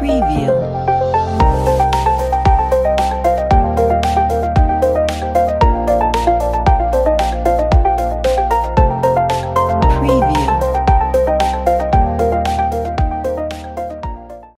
Preview.